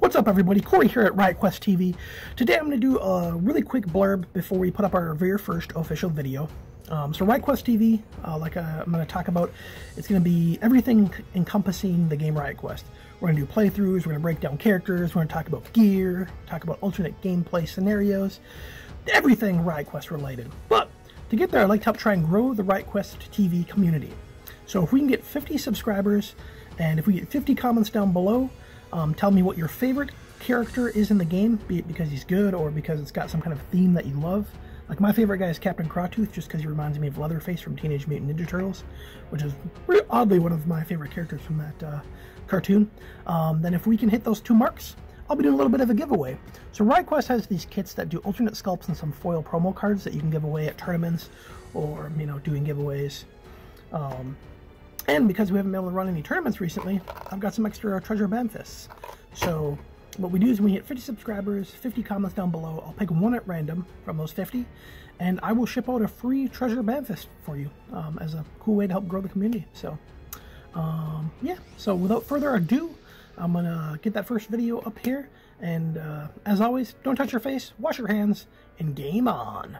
What's up, everybody? Corey here at Riot Quest TV. Today I'm going to do a really quick blurb before we put up our very first official video. So Riot Quest TV, I'm going to talk about, it's going to be everything encompassing the game Riot Quest. We're going to do playthroughs, we're going to break down characters, we're going to talk about gear, talk about alternate gameplay scenarios, everything Riot Quest related. But to get there, I'd like to help try and grow the Riot Quest TV community. So if we can get 50 subscribers, and if we get 50 comments down below, tell me what your favorite character is in the game, be it because he's good or because it's got some kind of theme that you love. Like, my favorite guy is Captain Crawtooth, just because he reminds me of Leatherface from Teenage Mutant Ninja Turtles, which is oddly one of my favorite characters from that cartoon. Then if we can hit those two marks, I'll be doing a little bit of a giveaway. So Riot Quest has these kits that do alternate sculpts and some foil promo cards that you can give away at tournaments or, you know, doing giveaways. And because we haven't been able to run any tournaments recently, I've got some extra treasure banfists. So what we do is, when we hit 50 subscribers, 50 comments down below, I'll pick one at random from those 50, and I will ship out a free treasure banfist for you as a cool way to help grow the community. So yeah, so without further ado, I'm gonna get that first video up here, and as always, don't touch your face, wash your hands, and game on!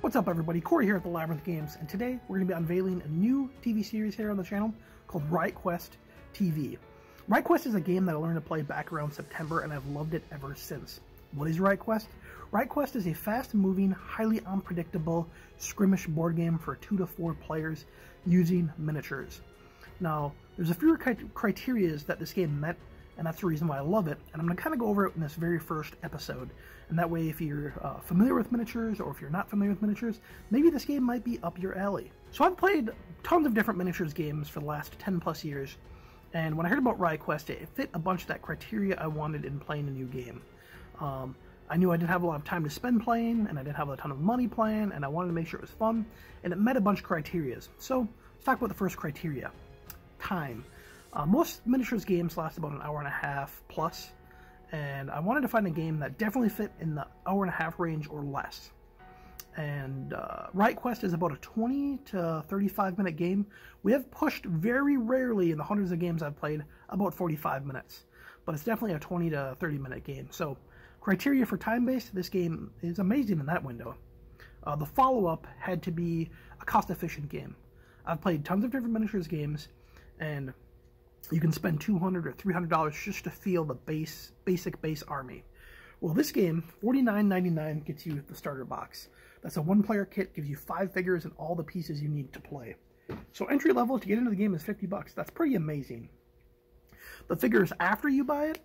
What's up, everybody? Corey here at the Labyrinth Games, and today we're going to be unveiling a new TV series here on the channel called Riot Quest TV. Riot Quest is a game that I learned to play back around September, and I've loved it ever since. What is Riot Quest? Riot Quest is a fast-moving, highly unpredictable skirmish board game for 2 to 4 players using miniatures. Now, there's a few criteria that this game met, and that's the reason why I love it, and I'm going to kind of go over it in this very first episode. And that way, if you're familiar with miniatures, or if you're not familiar with miniatures, maybe this game might be up your alley. So I've played tons of different miniatures games for the last 10 plus years, and when I heard about Riot Quest, it fit a bunch of that criteria I wanted in playing a new game. I knew I didn't have a lot of time to spend playing, and I didn't have a ton of money playing, and I wanted to make sure it was fun, and it met a bunch of criteria. So let's talk about the first criteria. Time. Most miniatures games last about an hour and a half plus, and I wanted to find a game that definitely fit in the hour and a half range or less. And Riot Quest is about a 20 to 35 minute game. We have pushed very rarely in the hundreds of games I've played about 45 minutes, but it's definitely a 20 to 30 minute game. So criteria for time-based, this game is amazing in that window. The follow-up had to be a cost-efficient game. I've played tons of different miniatures games, and you can spend $200 or $300 just to feel the basic base army. Well, this game, $49.99, gets you the starter box. That's a one-player kit, gives you 5 figures and all the pieces you need to play. So entry level to get into the game is 50 bucks. That's pretty amazing. The figures after you buy it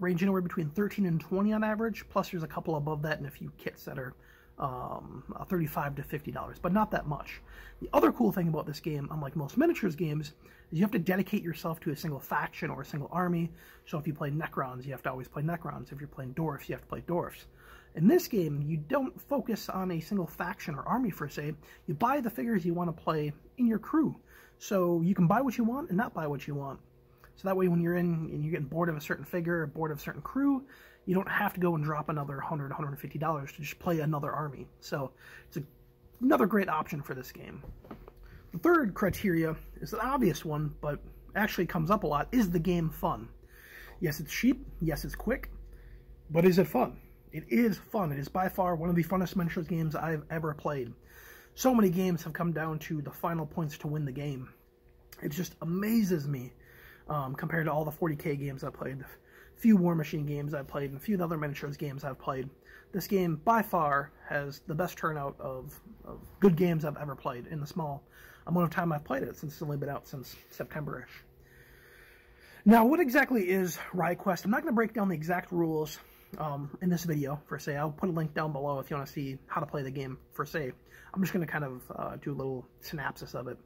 range anywhere between 13 and 20 on average, plus there's a couple above that and a few kits that are $35 to $50, but not that much. The other cool thing about this game, unlike most miniatures games, is you have to dedicate yourself to a single faction or a single army. So if you play Necrons, you have to always play Necrons. If you're playing Dwarfs, you have to play Dwarfs. In this game, you don't focus on a single faction or army, per se. You buy the figures you want to play in your crew. So you can buy what you want and not buy what you want. So that way, when you're in and you're getting bored of a certain figure, or bored of a certain crew, you don't have to go and drop another $100, $150 to just play another army. So it's another great option for this game. The third criteria is an obvious one, but actually comes up a lot. Is the game fun? Yes, it's cheap. Yes, it's quick. But is it fun? It is fun. It is by far one of the funnest miniatures games I've ever played. So many games have come down to the final points to win the game. It just amazes me compared to all the 40K games I played, few War Machine games I've played, and a few other miniatures games I've played. This game, by far, has the best turnout of good games I've ever played in the small amount of time I've played it, since it's only been out since September-ish. Now, what exactly is Riot Quest? I'm not going to break down the exact rules in this video, per se. I'll put a link down below if you want to see how to play the game, per se. I'm just going to kind of do a little synopsis of it.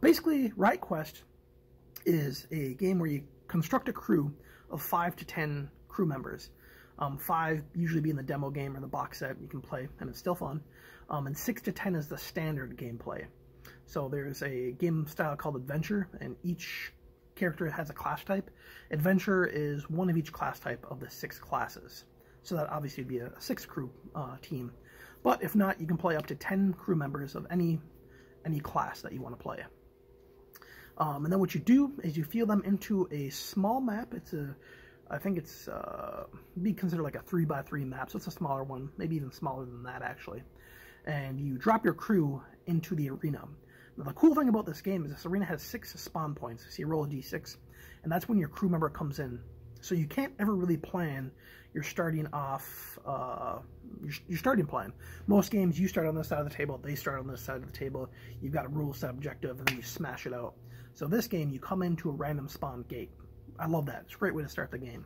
Basically, Riot Quest is a game where you construct a crew of 5 to 10 crew members. 5 usually be in the demo game or the box set you can play, and it's still fun. And 6 to 10 is the standard gameplay. So there's a game style called Adventure, and each character has a class type. Adventure is one of each class type of the 6 classes. So that obviously would be a 6 crew team. But if not, you can play up to 10 crew members of any class that you want to play. And then what you do is you field them into a small map. It's a, I think it's be considered like a 3x3 map, so it's a smaller one, maybe even smaller than that actually. And you drop your crew into the arena. Now the cool thing about this game is this arena has 6 spawn points, so you roll a d6, and that's when your crew member comes in. So you can't ever really plan your starting off, your starting plan. Most games you start on this side of the table, they start on this side of the table, you've got a rule, set objective, and then you smash it out. So this game, you come into a random spawn gate. I love that. It's a great way to start the game.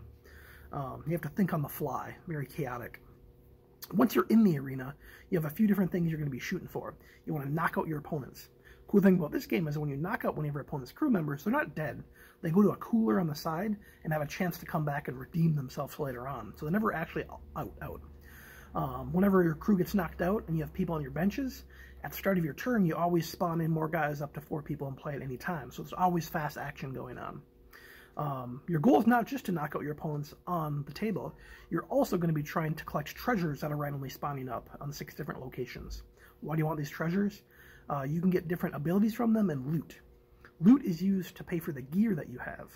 You have to think on the fly, very chaotic. Once you're in the arena, you have a few different things you're going to be shooting for. You want to knock out your opponents. Cool thing about this game is when you knock out one of your opponent's crew members, they're not dead. They go to a cooler on the side and have a chance to come back and redeem themselves later on. So they're never actually out. Whenever your crew gets knocked out and you have people on your benches, at the start of your turn, you always spawn in more guys, up to 4 people in play at any time. So there's always fast action going on. Your goal is not just to knock out your opponents on the table, you're also going to be trying to collect treasures that are randomly spawning up on 6 different locations. Why do you want these treasures? You can get different abilities from them and loot. Loot is used to pay for the gear that you have.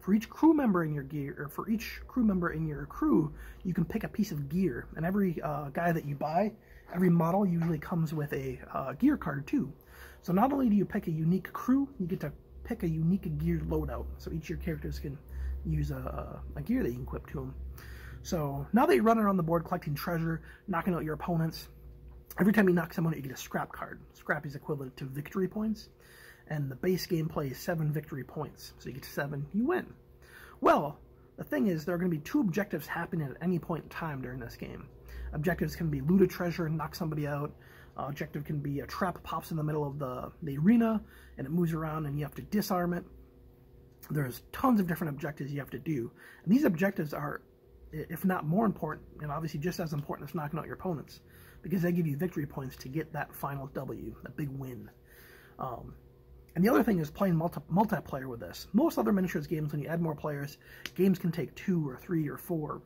For each crew member in your crew, you can pick a piece of gear, and every guy that you buy, every model usually comes with a gear card too. So not only do you pick a unique crew, you get to pick a unique gear loadout. So each of your characters can use a gear that you can equip to them. So now that you're running around the board collecting treasure, knocking out your opponents, every time you knock someone out, you get a scrap card. Scrap is equivalent to victory points, and the base gameplay is 7 victory points. So you get 7, you win. Well, the thing is, there are going to be 2 objectives happening at any point in time during this game. Objectives can be loot a treasure and knock somebody out. Objective can be a trap pops in the middle of the arena, and it moves around and you have to disarm it. There's tons of different objectives you have to do. And these objectives are, if not more important, and obviously just as important as knocking out your opponents, because they give you victory points to get that final W, that big win. And the other thing is playing multiplayer with this. Most other miniatures games, when you add more players, games can take 2 or 3 or 4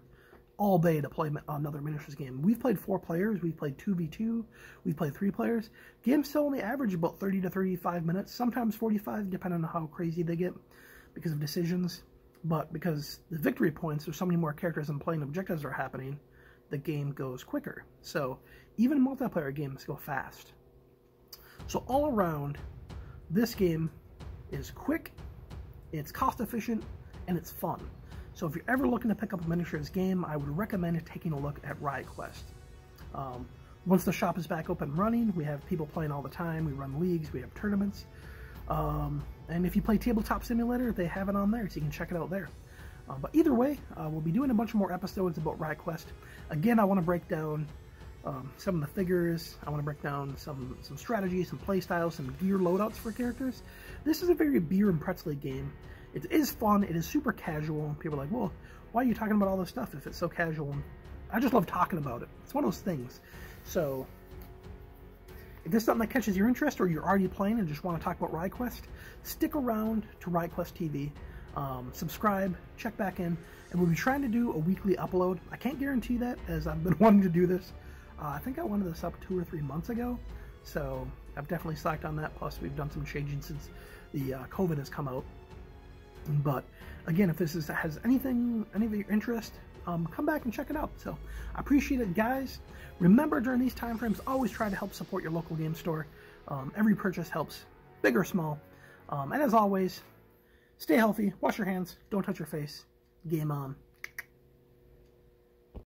all day to play another miniatures game. We've played 4 players, we've played 2v2, we've played 3 players. Games still only average about 30 to 35 minutes, sometimes 45, depending on how crazy they get because of decisions. But because the victory points, there's so many more characters and playing objectives are happening, the game goes quicker. So even multiplayer games go fast. So all around, this game is quick, it's cost efficient, and it's fun. So if you're ever looking to pick up a miniatures game, I would recommend taking a look at Riot Quest. Once the shop is back up and running, we have people playing all the time, we run leagues, we have tournaments. And if you play Tabletop Simulator, they have it on there, so you can check it out there. But either way, we'll be doing a bunch more episodes about Riot Quest. Again, I want to break down some of the figures, I want to break down some strategies, some playstyles, some gear loadouts for characters. This is a very beer and pretzel game. It is fun, it is super casual. People are like, well, why are you talking about all this stuff if it's so casual? I just love talking about it. It's one of those things. So, if there's something that catches your interest or you're already playing and just want to talk about Riot Quest, stick around to Riot Quest TV. Subscribe, check back in, and we'll be trying to do a weekly upload. I can't guarantee that, as I've been wanting to do this. I think I wanted this up 2 or 3 months ago, so I've definitely slacked on that. Plus, we've done some changing since the COVID has come out. But again, if this has any of your interest, come back and check it out. So I appreciate it, guys. Remember, during these time frames, always try to help support your local game store. Every purchase helps, big or small. And as always, stay healthy, wash your hands, don't touch your face. Game on.